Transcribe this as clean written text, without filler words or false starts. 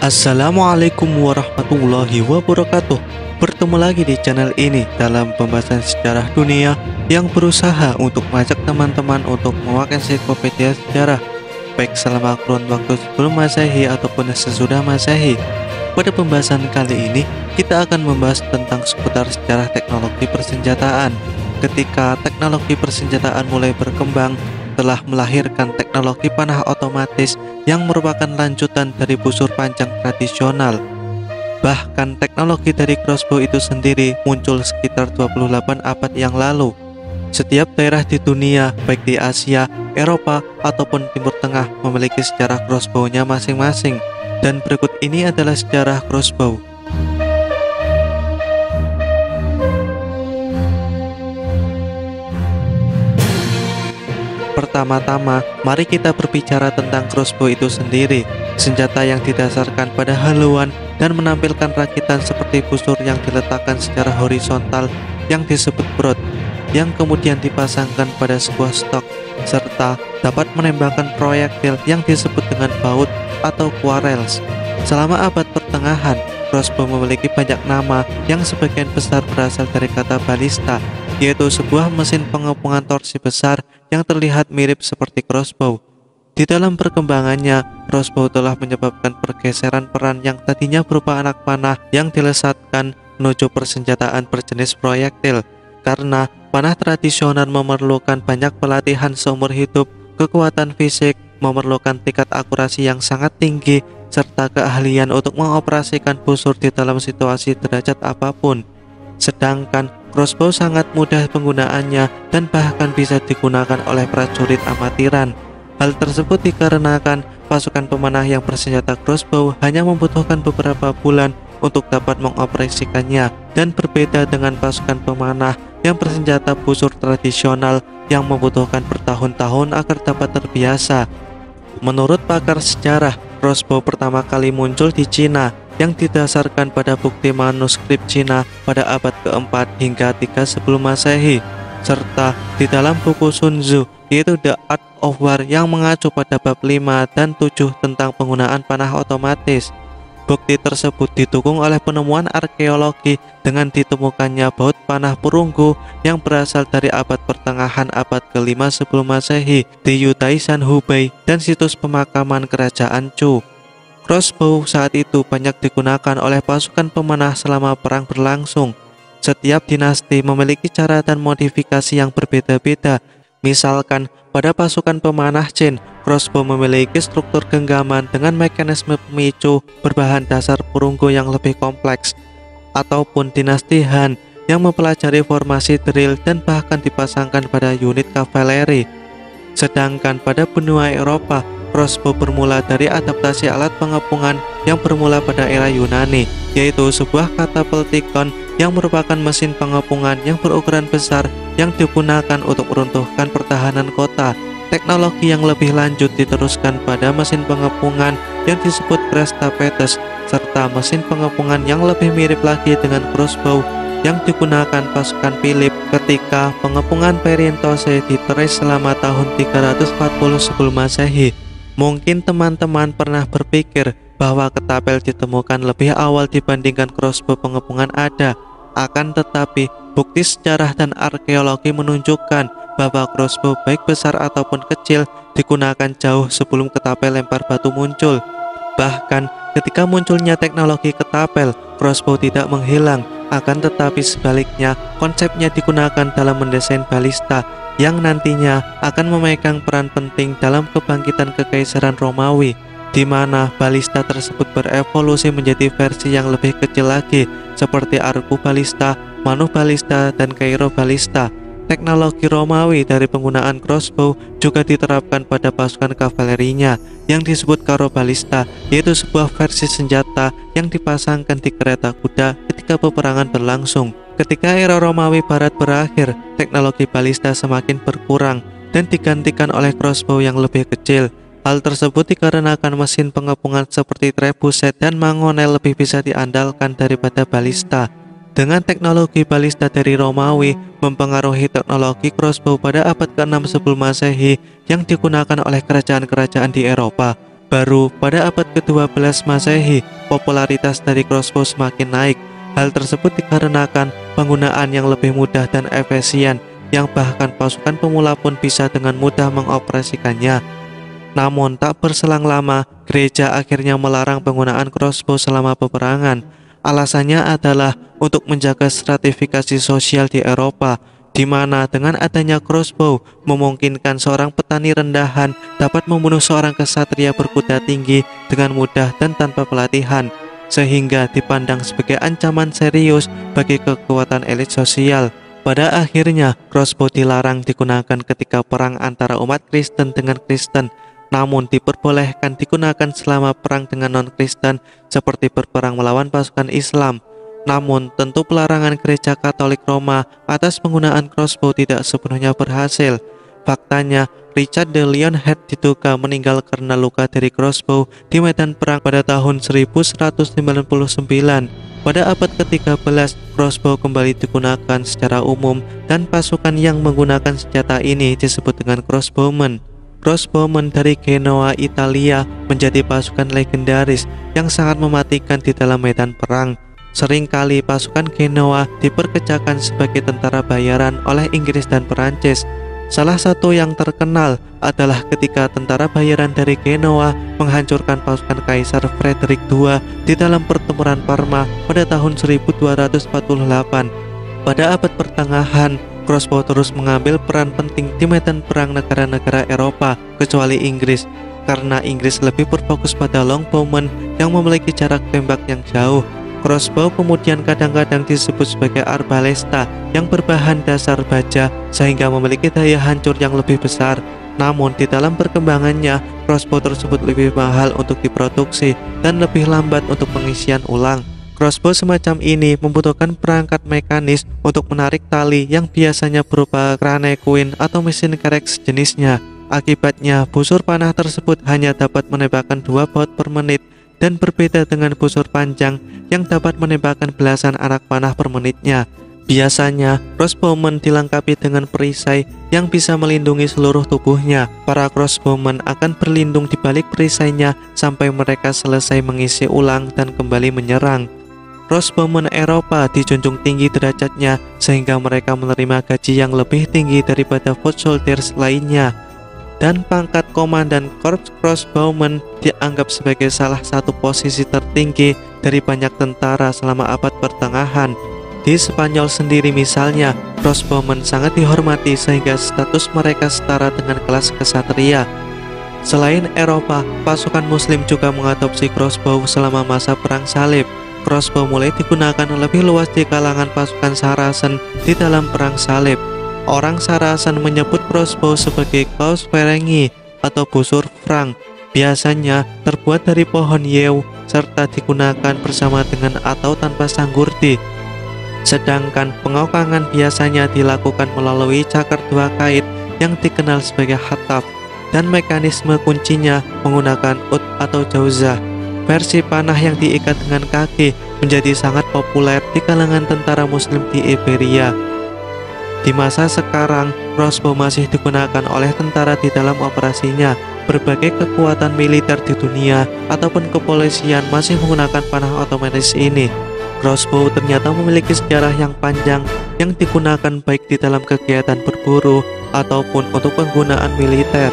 Assalamualaikum warahmatullahi wabarakatuh. Bertemu lagi di channel ini dalam pembahasan sejarah dunia yang berusaha untuk mengajak teman-teman untuk memakai ensiklopedia sejarah, baik selama kurun waktu sebelum Masehi ataupun sesudah Masehi. Pada pembahasan kali ini kita akan membahas tentang seputar sejarah teknologi persenjataan. Ketika teknologi persenjataan mulai berkembang, telah melahirkan teknologi panah otomatis yang merupakan lanjutan dari busur panjang tradisional. Bahkan teknologi dari crossbow itu sendiri muncul sekitar 28 abad yang lalu. Setiap daerah di dunia, baik di Asia, Eropa, ataupun Timur Tengah, memiliki sejarah crossbow-nya masing-masing. Dan berikut ini adalah sejarah crossbow. Pertama-tama, mari kita berbicara tentang crossbow itu sendiri, senjata yang didasarkan pada haluan dan menampilkan rakitan seperti busur yang diletakkan secara horizontal yang disebut broad, yang kemudian dipasangkan pada sebuah stok, serta dapat menembakkan proyektil yang disebut dengan baut atau quarrels. Selama abad pertengahan, crossbow memiliki banyak nama yang sebagian besar berasal dari kata balista, yaitu sebuah mesin pengepungan torsi besar yang terlihat mirip seperti crossbow. Di dalam perkembangannya, crossbow telah menyebabkan pergeseran peran yang tadinya berupa anak panah yang dilesatkan menuju persenjataan berjenis proyektil, karena panah tradisional memerlukan banyak pelatihan seumur hidup, kekuatan fisik, memerlukan tingkat akurasi yang sangat tinggi, serta keahlian untuk mengoperasikan busur di dalam situasi derajat apapun. Sedangkan crossbow sangat mudah penggunaannya dan bahkan bisa digunakan oleh prajurit amatiran. Hal tersebut dikarenakan pasukan pemanah yang bersenjata crossbow hanya membutuhkan beberapa bulan untuk dapat mengoperasikannya, dan berbeda dengan pasukan pemanah yang bersenjata busur tradisional yang membutuhkan bertahun-tahun agar dapat terbiasa. Menurut pakar sejarah, crossbow pertama kali muncul di Cina yang didasarkan pada bukti manuskrip Cina pada abad keempat hingga 3 sebelum Masehi, serta di dalam buku Sun Tzu, yaitu The Art of War, yang mengacu pada bab 5 dan 7 tentang penggunaan panah otomatis. Bukti tersebut didukung oleh penemuan arkeologi dengan ditemukannya baut panah perunggu yang berasal dari abad pertengahan abad ke-5 sebelum Masehi di Yutaisan, Hubei, dan situs pemakaman kerajaan Chu. Crossbow saat itu banyak digunakan oleh pasukan pemanah selama perang berlangsung. Setiap dinasti memiliki cara dan modifikasi yang berbeda-beda. Misalkan, pada pasukan pemanah Qin, crossbow memiliki struktur genggaman dengan mekanisme pemicu berbahan dasar perunggu yang lebih kompleks. Ataupun dinasti Han yang mempelajari formasi drill dan bahkan dipasangkan pada unit kavaleri. Sedangkan pada benua Eropa, crossbow bermula dari adaptasi alat pengepungan yang bermula pada era Yunani, yaitu sebuah katapultikon yang merupakan mesin pengepungan yang berukuran besar yang digunakan untuk meruntuhkan pertahanan kota. Teknologi yang lebih lanjut diteruskan pada mesin pengepungan yang disebut krestapetes, serta mesin pengepungan yang lebih mirip lagi dengan crossbow yang digunakan pasukan Philip ketika pengepungan Perinthos diteris selama tahun 340 sebelum Masehi. Mungkin teman-teman pernah berpikir bahwa ketapel ditemukan lebih awal dibandingkan crossbow pengepungan ada. Akan tetapi, bukti sejarah dan arkeologi menunjukkan bahwa crossbow baik besar ataupun kecil digunakan jauh sebelum ketapel lempar batu muncul. Bahkan ketika munculnya teknologi ketapel, crossbow tidak menghilang. Akan tetapi sebaliknya, konsepnya digunakan dalam mendesain balista yang nantinya akan memegang peran penting dalam kebangkitan kekaisaran Romawi, di mana balista tersebut berevolusi menjadi versi yang lebih kecil lagi, seperti Arcubalista, Manubalista, dan Kairobalista. Teknologi Romawi dari penggunaan crossbow juga diterapkan pada pasukan kavalerinya yang disebut Carrobalista, yaitu sebuah versi senjata yang dipasangkan di kereta kuda ketika peperangan berlangsung. Ketika era Romawi Barat berakhir, teknologi balista semakin berkurang dan digantikan oleh crossbow yang lebih kecil. Hal tersebut dikarenakan mesin pengepungan seperti trebuchet dan Mangonel lebih bisa diandalkan daripada balista. Dengan teknologi balista dari Romawi mempengaruhi teknologi crossbow pada abad ke-6 sebelum Masehi yang digunakan oleh kerajaan-kerajaan di Eropa. baru pada abad ke-12 Masehi, popularitas dari crossbow semakin naik. Hal tersebut dikarenakan penggunaan yang lebih mudah dan efisien, yang bahkan pasukan pemula pun bisa dengan mudah mengoperasikannya. Namun tak berselang lama, gereja akhirnya melarang penggunaan crossbow selama peperangan. Alasannya adalah untuk menjaga stratifikasi sosial di Eropa, di mana dengan adanya crossbow memungkinkan seorang petani rendahan dapat membunuh seorang kesatria berkuda tinggi dengan mudah dan tanpa pelatihan, sehingga dipandang sebagai ancaman serius bagi kekuatan elit sosial. Pada akhirnya, crossbow dilarang digunakan ketika perang antara umat Kristen dengan Kristen, namun diperbolehkan digunakan selama perang dengan non-Kristen seperti berperang melawan pasukan Islam. Namun, tentu pelarangan gereja Katolik Roma atas penggunaan crossbow tidak sepenuhnya berhasil. Faktanya, Richard the Lionheart diduga meninggal karena luka dari crossbow di medan perang pada tahun 1199. Pada abad ke-13, crossbow kembali digunakan secara umum dan pasukan yang menggunakan senjata ini disebut dengan crossbowmen. Crossbowmen dari Genoa, Italia menjadi pasukan legendaris yang sangat mematikan di dalam medan perang. Seringkali pasukan Genoa diperkerjakan sebagai tentara bayaran oleh Inggris dan Perancis. Salah satu yang terkenal adalah ketika tentara bayaran dari Genoa menghancurkan pasukan Kaisar Frederick II di dalam pertempuran Parma pada tahun 1248. Pada abad pertengahan, crossbow terus mengambil peran penting di medan perang negara-negara Eropa kecuali Inggris, karena Inggris lebih berfokus pada longbowmen yang memiliki jarak tembak yang jauh. Crossbow kemudian kadang-kadang disebut sebagai arbalesta yang berbahan dasar baja sehingga memiliki daya hancur yang lebih besar. Namun di dalam perkembangannya, crossbow tersebut lebih mahal untuk diproduksi dan lebih lambat untuk pengisian ulang. Crossbow semacam ini membutuhkan perangkat mekanis untuk menarik tali yang biasanya berupa cranequin atau mesin kerek sejenisnya. Akibatnya, busur panah tersebut hanya dapat menembakkan 2 baut per menit, dan berbeda dengan busur panjang yang dapat menembakkan belasan anak panah per menitnya. Biasanya, crossbowmen dilengkapi dengan perisai yang bisa melindungi seluruh tubuhnya. Para crossbowmen akan berlindung di balik perisainya sampai mereka selesai mengisi ulang dan kembali menyerang. Crossbowmen Eropa dijunjung tinggi derajatnya sehingga mereka menerima gaji yang lebih tinggi daripada foot soldiers lainnya. Dan pangkat komandan korps crossbowmen dianggap sebagai salah satu posisi tertinggi dari banyak tentara selama abad pertengahan. Di Spanyol sendiri misalnya, crossbowmen sangat dihormati sehingga status mereka setara dengan kelas kesatria. Selain Eropa, pasukan Muslim juga mengadopsi crossbow selama masa perang Salib. Crossbow mulai digunakan lebih luas di kalangan pasukan Sarasen di dalam perang Salib. Orang Sarasen menyebut crossbow sebagai kaos Ferengi atau busur Frank. Biasanya terbuat dari pohon yew serta digunakan bersama dengan atau tanpa sanggurdi. Sedangkan pengokangan biasanya dilakukan melalui cakar 2 kait yang dikenal sebagai hataf, dan mekanisme kuncinya menggunakan ut atau jauza. Versi panah yang diikat dengan kaki menjadi sangat populer di kalangan tentara Muslim di Iberia. Di masa sekarang, crossbow masih digunakan oleh tentara di dalam operasinya. Berbagai kekuatan militer di dunia ataupun kepolisian masih menggunakan panah otomatis ini. Crossbow ternyata memiliki sejarah yang panjang yang digunakan baik di dalam kegiatan berburu ataupun untuk penggunaan militer.